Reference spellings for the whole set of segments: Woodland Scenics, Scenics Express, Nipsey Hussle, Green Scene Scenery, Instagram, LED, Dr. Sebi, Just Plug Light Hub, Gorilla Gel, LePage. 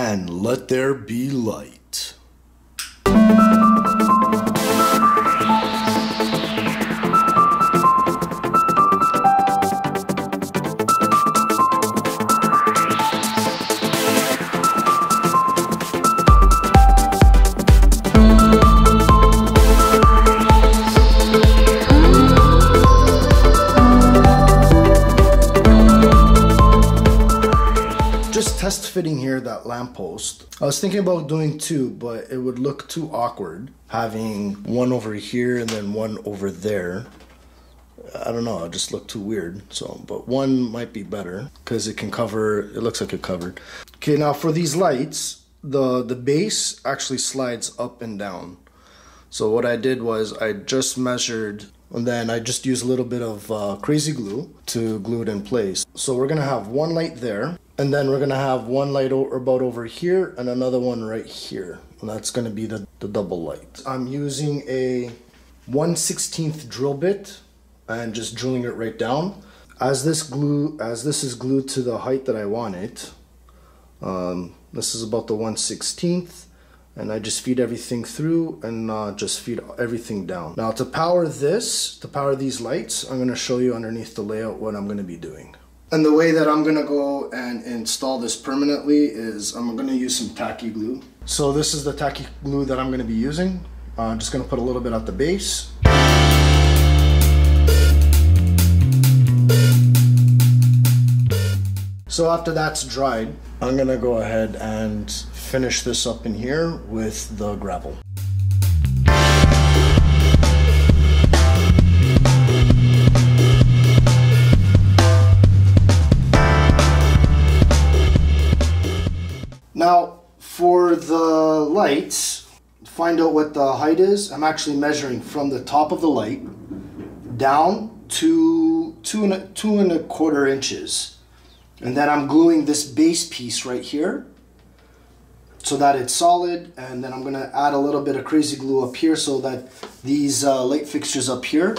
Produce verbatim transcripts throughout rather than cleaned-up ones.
and let there be light. Test fitting here that lamppost. I was thinking about doing two, but it would look too awkward having one over here and then one over there. I don't know, it just looked too weird. So, but one might be better because it can cover, it looks like it covered. Okay, now for these lights, the, the base actually slides up and down. So what I did was I just measured, and then I just used a little bit of uh, crazy glue to glue it in place. So we're gonna have one light there. And then we're gonna have one light about over here and another one right here. And that's gonna be the, the double light. I'm using a one sixteenth drill bit and just drilling it right down. As this glue, as this is glued to the height that I want it, um, this is about the one sixteenth, and I just feed everything through and uh, just feed everything down. Now to power this, to power these lights, I'm gonna show you underneath the layout what I'm gonna be doing. And the way that I'm gonna go and install this permanently is I'm gonna use some tacky glue. So this is the tacky glue that I'm gonna be using. Uh, I'm just gonna put a little bit at the base. So after that's dried, I'm gonna go ahead and finish this up in here with the gravel. Now, for the lights, find out what the height is. I'm actually measuring from the top of the light down to two and a, two and a quarter inches. And then I'm gluing this base piece right here so that it's solid. And then I'm gonna add a little bit of crazy glue up here so that these uh, light fixtures up here,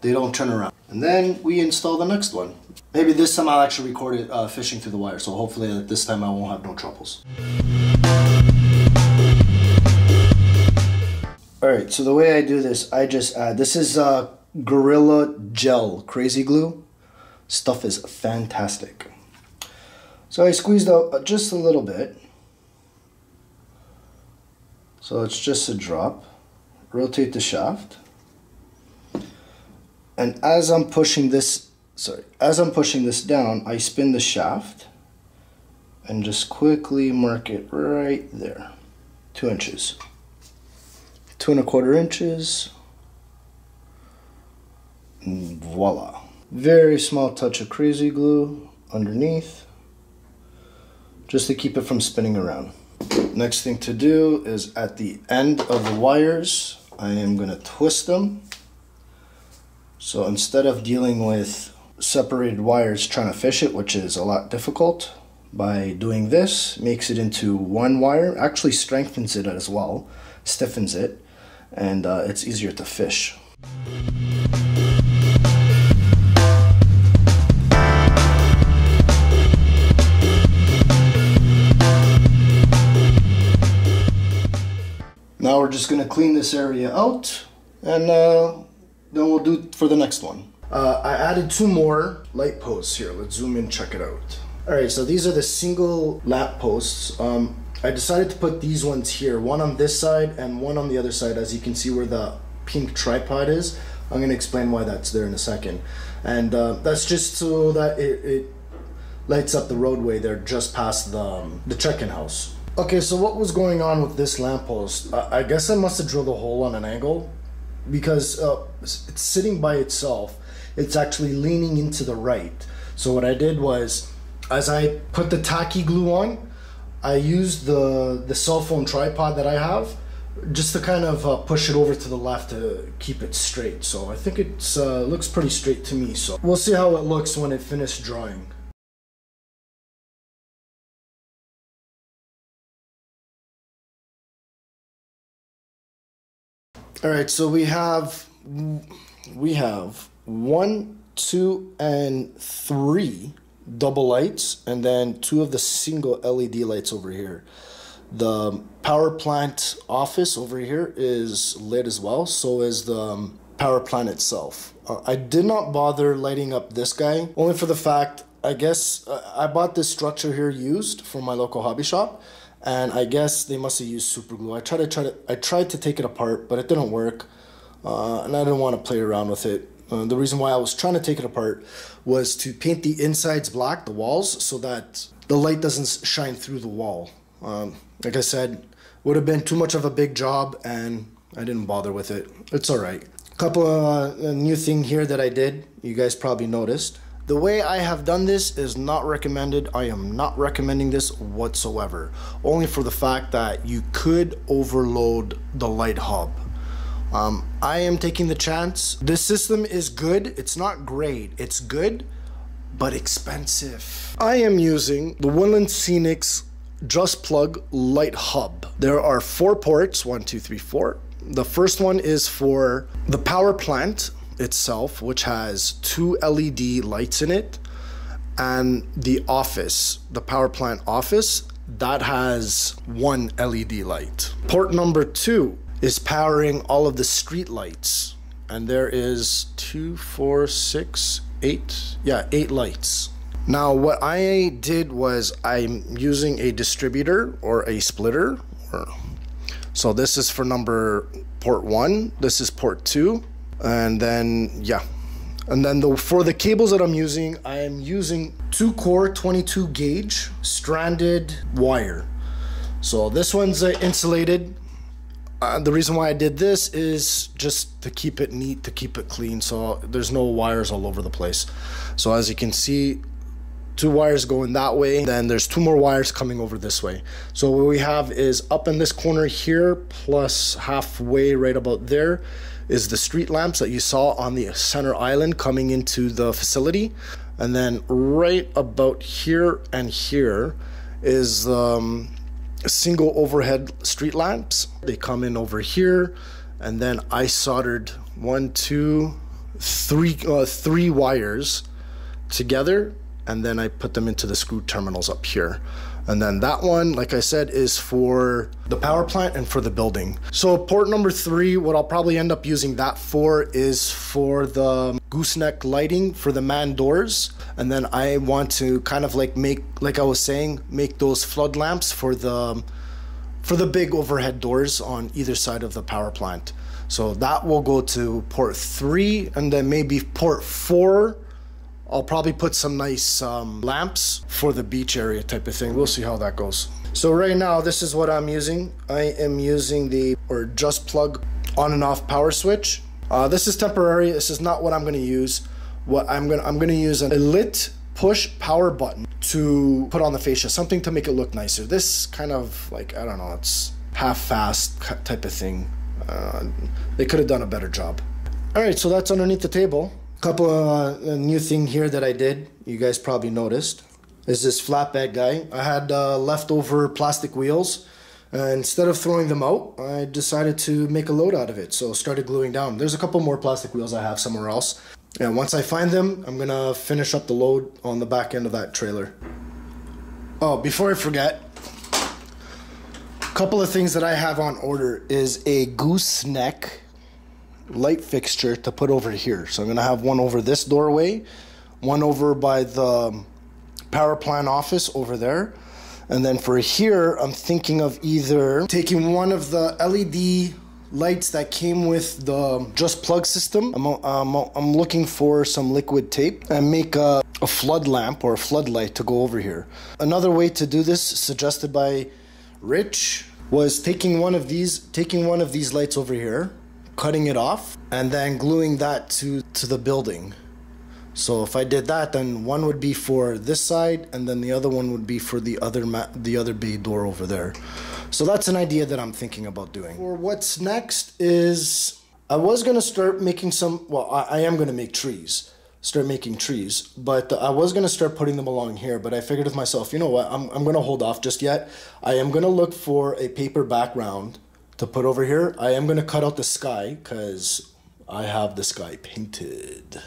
they don't turn around. And then we install the next one. Maybe this time I'll actually record it uh, fishing through the wire, so hopefully that this time I won't have no troubles. Alright, so the way I do this, I just add, this is uh, Gorilla Gel Crazy Glue. Stuff is fantastic. So I squeezed out just a little bit. So it's just a drop. Rotate the shaft. And as I'm pushing this, sorry, as I'm pushing this down, I spin the shaft and just quickly mark it right there. Two inches. Two and a quarter inches. And voila. Very small touch of crazy glue underneath, just to keep it from spinning around. Next thing to do is at the end of the wires, I am gonna twist them. So instead of dealing with separated wires trying to fish it, which is a lot difficult, by doing this, makes it into one wire, actually strengthens it as well, stiffens it, and uh, it's easier to fish. Now we're just going to clean this area out, and uh, then we'll do for the next one. Uh, I added two more light posts here. Let's zoom in, check it out. All right, so these are the single lamp posts. Um, I decided to put these ones here, one on this side and one on the other side, as you can see where the pink tripod is. I'm gonna explain why that's there in a second. And uh, that's just so that it, it lights up the roadway there just past the, um, the check-in house. Okay, so what was going on with this lamp post? I, I guess I must've drilled a hole on an angle, because uh, it's sitting by itself, it's actually leaning into the right. So what I did was, as I put the tacky glue on, I used the, the cell phone tripod that I have, just to kind of uh, push it over to the left to keep it straight. So I think it uh, looks pretty straight to me. So we'll see how it looks when it finished drawing. All right, so we have, we have one, two, and three double lights and then two of the single L E D lights over here. The power plant office over here is lit as well, so is the um, power plant itself. Uh, I did not bother lighting up this guy, only for the fact, I guess, uh, I bought this structure here used from my local hobby shop, and I guess they must have used super glue. I tried to, try to, I tried to take it apart, but it didn't work, uh, and I didn't want to play around with it. Uh, the reason why I was trying to take it apart was to paint the insides black, the walls, so that the light doesn't shine through the wall. Um, like I said, would have been too much of a big job, and I didn't bother with it. It's all right. Couple of uh, new thing here that I did, you guys probably noticed. The way I have done this is not recommended. I am not recommending this whatsoever, only for the fact that you could overload the light hub. Um, I am taking the chance. This system is good. It's not great. It's good, but expensive. I am using the Woodland Scenics Just Plug Light Hub. There are four ports, one, two, three, four. The first one is for the power plant itself, which has two L E D lights in it, and the office, the power plant office, that has one L E D light. Port number two is powering all of the street lights, and there is two, four, six, eight, yeah, eight lights. Now what I did was I'm using a distributor or a splitter. So this is for number port one, this is port two, and then yeah. And then the, for the cables that I'm using, I am using two core twenty-two gauge stranded wire. So this one's insulated. Uh, the reason why I did this is just to keep it neat, to keep it clean, so there's no wires all over the place. So as you can see, two wires going that way, then there's two more wires coming over this way. So what we have is up in this corner here, plus halfway right about there, is the street lamps that you saw on the center island coming into the facility. And then right about here and here is um, single overhead street lamps. They come in over here, and then I soldered one, two, three, uh, three wires together, and then I put them into the screw terminals up here. And then that one, like I said, is for the power plant and for the building. So port number three, what I'll probably end up using that for is for the gooseneck lighting for the man doors. And then I want to kind of like make, like I was saying, make those flood lamps for the, for the big overhead doors on either side of the power plant. So that will go to port three, and then maybe port four, I'll probably put some nice um, lamps for the beach area type of thing. We'll see how that goes. So right now, this is what I'm using. I am using the or Just Plug on and off power switch. Uh, this is temporary. This is not what I'm going to use. What I'm going I'm going to use an, a lit push power button to put on the fascia, something to make it look nicer. This kind of like, I don't know, it's half-fast type of thing. Uh, they could have done a better job. All right, so that's underneath the table. Couple of uh, new thing here that I did, you guys probably noticed, is this flatbed guy. I had uh, leftover plastic wheels, and instead of throwing them out, I decided to make a load out of it, so started gluing down. There's a couple more plastic wheels I have somewhere else, and once I find them, I'm gonna finish up the load on the back end of that trailer. Oh, before I forget, a couple of things that I have on order is a gooseneck light fixture to put over here. So I'm gonna have one over this doorway, one over by the power plant office over there, and then for here I'm thinking of either taking one of the L E D lights that came with the Just Plug system. I'm, I'm, I'm looking for some liquid tape and make a, a flood lamp or a floodlight to go over here. Another way to do this, suggested by Rich, was taking one of these taking one of these lights over here, cutting it off, and then gluing that to, to the building. So if I did that, then one would be for this side, and then the other one would be for the other ma the other bay door over there. So that's an idea that I'm thinking about doing. Or what's next is, I was gonna start making some, well, I, I am gonna make trees, start making trees, but I was gonna start putting them along here, but I figured with myself, you know what, I'm, I'm gonna hold off just yet. I am gonna look for a paper background to put over here. I am gonna cut out the sky because I have the sky painted.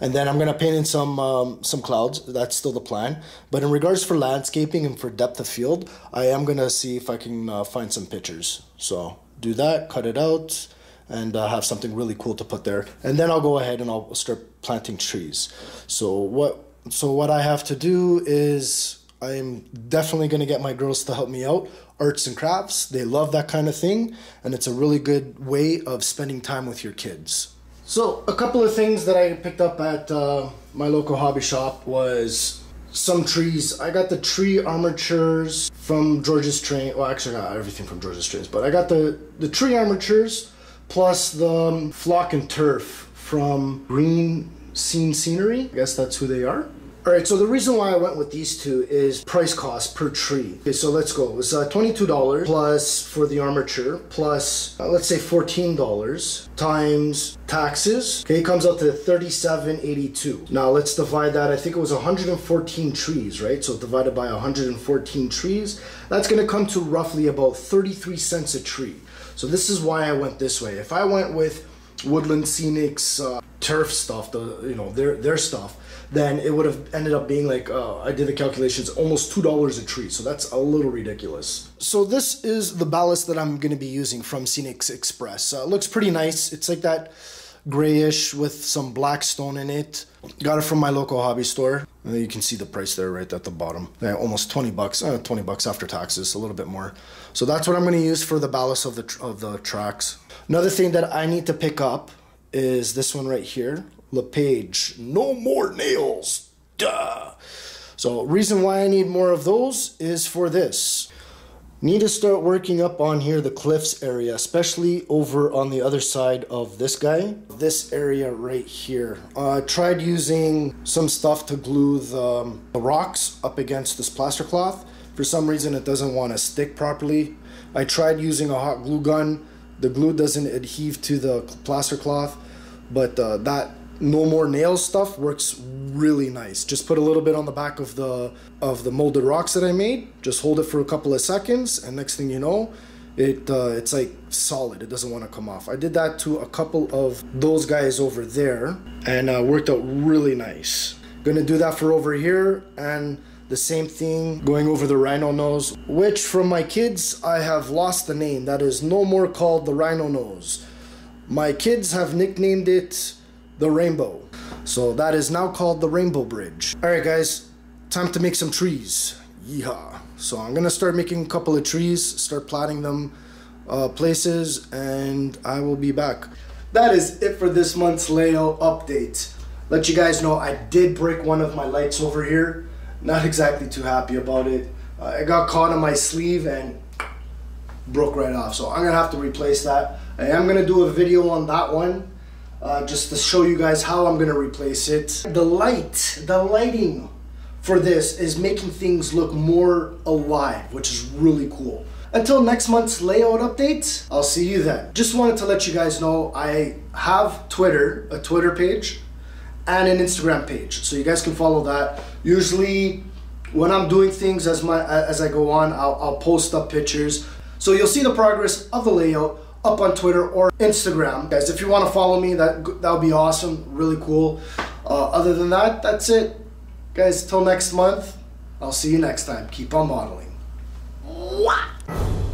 And then I'm going to paint in some um, some clouds. That's still the plan. But in regards for landscaping and for depth of field, I am going to see if I can uh, find some pictures. So do that, cut it out, and uh, have something really cool to put there. And then I'll go ahead and I'll start planting trees. So what, so what I have to do is I'm definitely going to get my girls to help me out. Arts and crafts, they love that kind of thing, and it's a really good way of spending time with your kids. So a couple of things that I picked up at uh, my local hobby shop was some trees. I got the tree armatures from George's Train. Well, actually I got everything from George's Trains, but I got the, the tree armatures plus the um, flock and turf from Green Scene Scenery. I guess that's who they are. All right, so the reason why I went with these two is price cost per tree. Okay, so let's go. It was uh, twenty-two dollars plus for the armature, plus uh, let's say fourteen dollars times taxes. Okay, it comes out to thirty-seven eighty-two. Now let's divide that. I think it was one hundred fourteen trees, right? So divided by one hundred fourteen trees, that's gonna come to roughly about thirty-three cents a tree. So this is why I went this way. If I went with Woodland Scenics uh, turf stuff, the you know their their stuff, then it would have ended up being like uh, I did the calculations, almost two dollars a tree. So that's a little ridiculous. So this is the ballast that I'm going to be using from Scenics Express. Uh, it looks pretty nice. It's like that grayish with some black stone in it. Got it from my local hobby store. And you can see the price there right at the bottom. Yeah, almost twenty bucks, uh, twenty bucks after taxes, a little bit more. So that's what I'm going to use for the ballast of the tr of the tracks. Another thing that I need to pick up is this one right here, LePage. No more nails, duh. So reason why I need more of those is for this. Need to start working up on here, the cliffs area, especially over on the other side of this guy, this area right here. I uh, tried using some stuff to glue the, um, the rocks up against this plaster cloth. For some reason, it doesn't want to stick properly. I tried using a hot glue gun. The glue doesn't adhere to the plaster cloth, but uh, that no more nails stuff works really nice. Just put a little bit on the back of the of the molded rocks that I made. Just hold it for a couple of seconds, and next thing you know, it uh, it's like solid. It doesn't want to come off. I did that to a couple of those guys over there, and uh, worked out really nice. Gonna do that for over here, and the same thing going over the rhino nose, which from my kids, I have lost the name. That is no more called the rhino nose. My kids have nicknamed it the rainbow. So that is now called the rainbow bridge. All right, guys, time to make some trees. Yeehaw. So I'm gonna start making a couple of trees, start platting them uh, places, and I will be back. That is it for this month's layout update. Let you guys know I did break one of my lights over here. Not exactly too happy about it. Uh, I got caught on my sleeve and broke right off. So I'm gonna have to replace that. I am gonna do a video on that one uh, just to show you guys how I'm gonna replace it. The light, the lighting for this is making things look more alive, which is really cool. Until next month's layout update, I'll see you then. Just wanted to let you guys know I have Twitter, a Twitter page, and an Instagram page, so you guys can follow that. Usually when I'm doing things as my as I go on, I'll, I'll post up pictures, so you'll see the progress of the layout up on Twitter or Instagram. Guys, if you want to follow me, that that'll be awesome, really cool. Uh, other than that, that's it, guys. Till next month, I'll see you next time. Keep on modeling. Mwah!